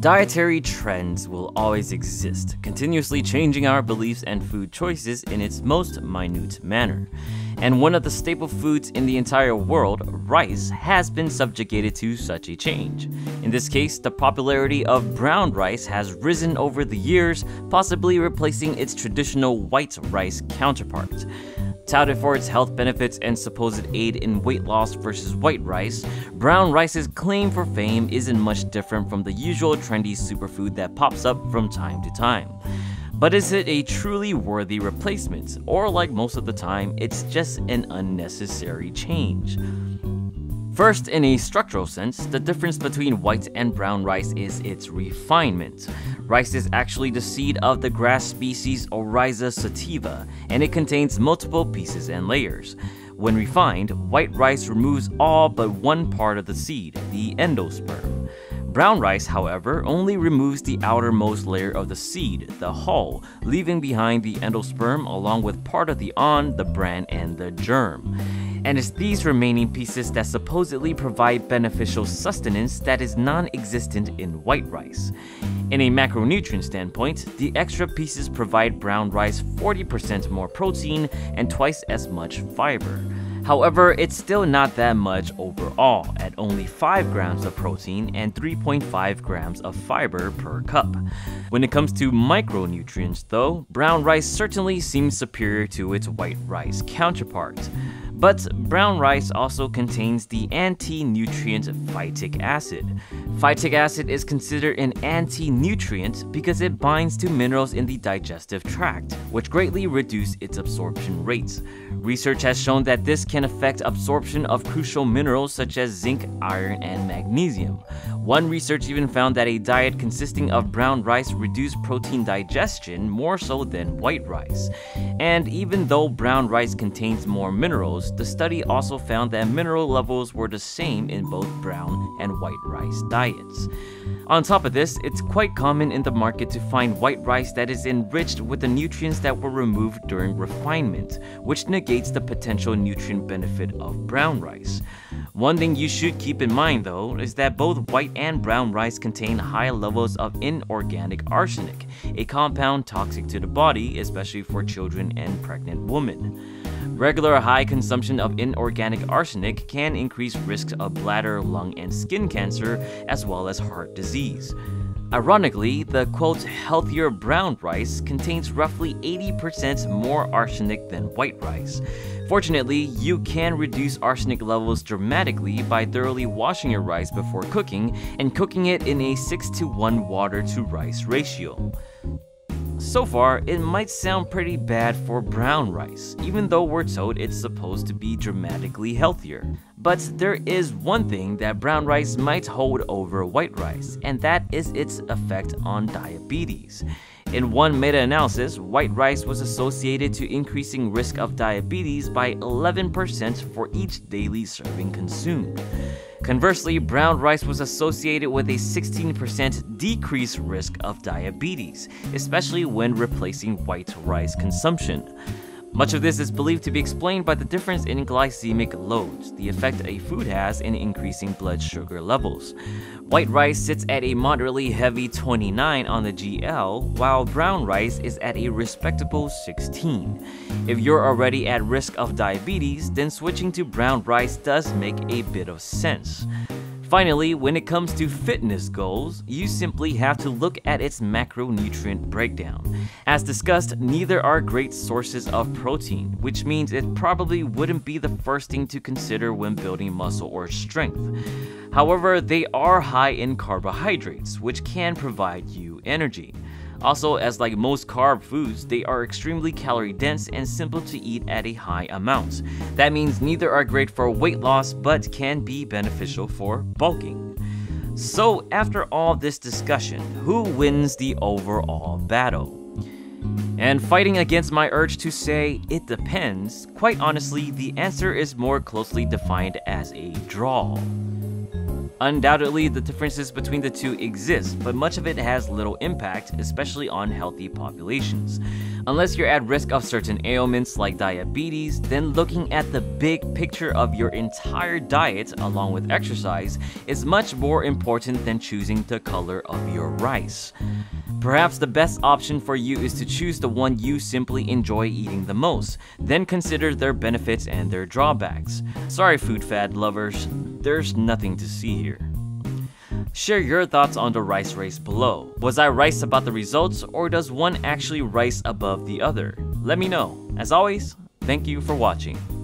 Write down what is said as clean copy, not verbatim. Dietary trends will always exist, continuously changing our beliefs and food choices in its most minute manner. And one of the staple foods in the entire world, rice, has been subjugated to such a change. In this case, the popularity of brown rice has risen over the years, possibly replacing its traditional white rice counterpart. Touted for its health benefits and supposed aid in weight loss versus white rice, brown rice's claim for fame isn't much different from the usual trendy superfood that pops up from time to time. But is it a truly worthy replacement? Or like most of the time, it's just an unnecessary change? First, in a structural sense, the difference between white and brown rice is its refinement. Rice is actually the seed of the grass species Oryza sativa, and it contains multiple pieces and layers. When refined, white rice removes all but one part of the seed, the endosperm. Brown rice, however, only removes the outermost layer of the seed, the hull, leaving behind the endosperm along with part of the awn, the bran, and the germ. And it's these remaining pieces that supposedly provide beneficial sustenance that is non-existent in white rice. In a macronutrient standpoint, the extra pieces provide brown rice 40% more protein and twice as much fiber. However, it's still not that much overall, at only 5 grams of protein and 3.5 grams of fiber per cup. When it comes to micronutrients, though, brown rice certainly seems superior to its white rice counterpart. But brown rice also contains the anti-nutrient phytic acid. Phytic acid is considered an anti-nutrient because it binds to minerals in the digestive tract, which greatly reduce its absorption rates. Research has shown that this can affect absorption of crucial minerals such as zinc, iron, and magnesium. One research even found that a diet consisting of brown rice reduced protein digestion more so than white rice. And even though brown rice contains more minerals, the study also found that mineral levels were the same in both brown and white rice diets. On top of this, it's quite common in the market to find white rice that is enriched with the nutrients that were removed during refinement, which negates the potential nutrient benefit of brown rice. One thing you should keep in mind, though, is that both white and brown rice contain high levels of inorganic arsenic, a compound toxic to the body, especially for children and pregnant women. Regular high consumption of inorganic arsenic can increase risks of bladder, lung, and skin cancer, as well as heart disease. Ironically, the quote healthier brown rice contains roughly 80% more arsenic than white rice. Fortunately, you can reduce arsenic levels dramatically by thoroughly washing your rice before cooking and cooking it in a 6:1 water to rice ratio. So far, it might sound pretty bad for brown rice, even though we're told it's supposed to be dramatically healthier. But there is one thing that brown rice might hold over white rice, and that is its effect on diabetes. In one meta-analysis, white rice was associated to increasing risk of diabetes by 11% for each daily serving consumed. Conversely, brown rice was associated with a 16% decreased risk of diabetes, especially when replacing white rice consumption. Much of this is believed to be explained by the difference in glycemic load, the effect a food has in increasing blood sugar levels. White rice sits at a moderately heavy 29 on the GL, while brown rice is at a respectable 16. If you're already at risk of diabetes, then switching to brown rice does make a bit of sense. Finally, when it comes to fitness goals, you simply have to look at its macronutrient breakdown. As discussed, neither are great sources of protein, which means it probably wouldn't be the first thing to consider when building muscle or strength. However, they are high in carbohydrates, which can provide you energy. Also, as like most carb foods, they are extremely calorie dense and simple to eat at a high amount. That means neither are great for weight loss, but can be beneficial for bulking. So after all this discussion, who wins the overall battle? And fighting against my urge to say, it depends, quite honestly, the answer is more closely defined as a draw. Undoubtedly, the differences between the two exist, but much of it has little impact, especially on healthy populations. Unless you're at risk of certain ailments like diabetes, then looking at the big picture of your entire diet along with exercise is much more important than choosing the color of your rice. Perhaps the best option for you is to choose the one you simply enjoy eating the most, then consider their benefits and their drawbacks. Sorry, food fad lovers, there's nothing to see here. Share your thoughts on the rice race below. Was I rice about the results, or does one actually rice above the other? Let me know. As always, thank you for watching.